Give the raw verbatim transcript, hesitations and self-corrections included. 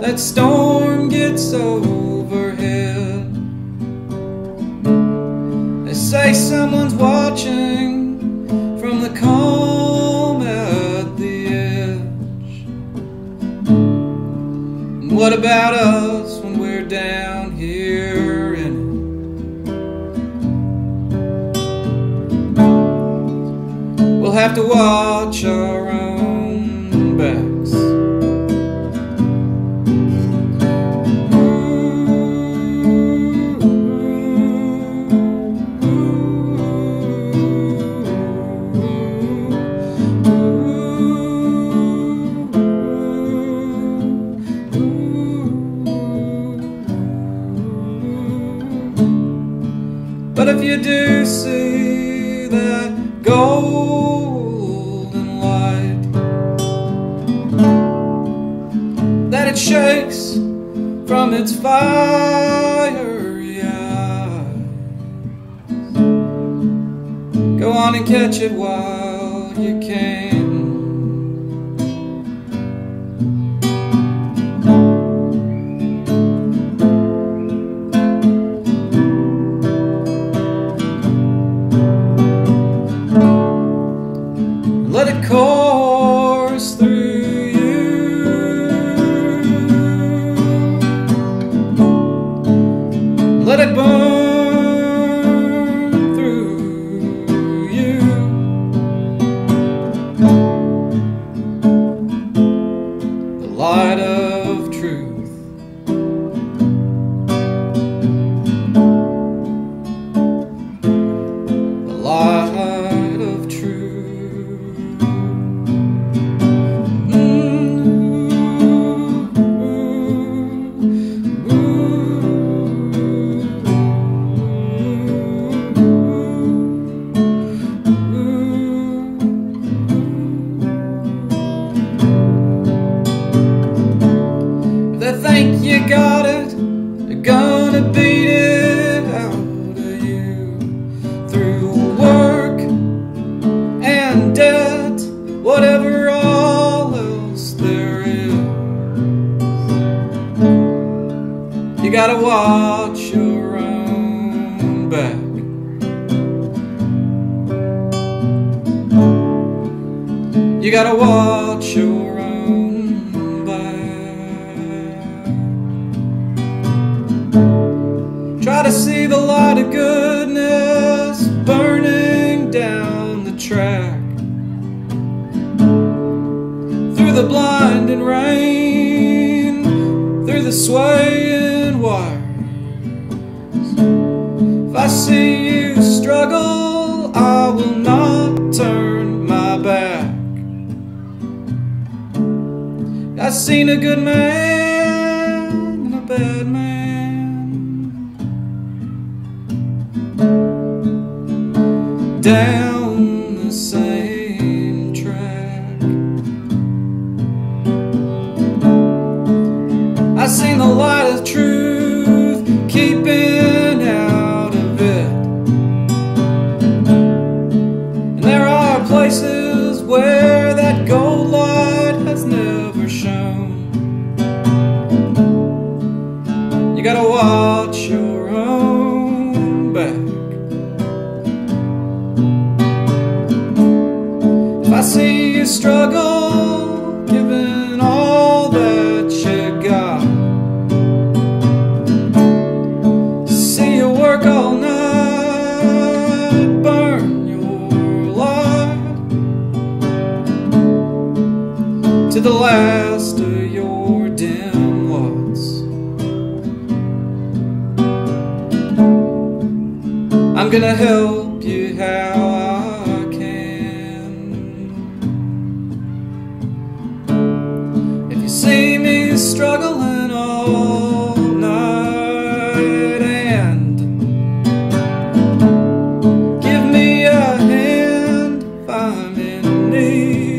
That storm gets overhead. They say someone's watching from the calm at the edge. And what about us when we're down here in it? We'll have to watch our own backs. But if you do see that golden light, that it shakes from its fiery eyes, go on and catch it while you can. Let it course through you. Let it burn through you. The light of truth. The light of truth. Think you got it, they're gonna beat it out of you. Through work and debt, whatever all else there is, you gotta watch your own back. You gotta watch your own back. Try to see the light of goodness burning down the track, through the blinding rain, through the swaying wires. If I see you struggle, I will not turn my back. I've seen a good man and a bad man. Down the same track, I've seen the light of truth keeping out of it. And there are places where that gold light has never shone. You gotta watch your own back. I see you struggle, giving all that you got. See you work all night, burn your light. to the last of your dim lights. I'm gonna help you how I can. If you see me struggling all night, and give me a hand if I'm in need.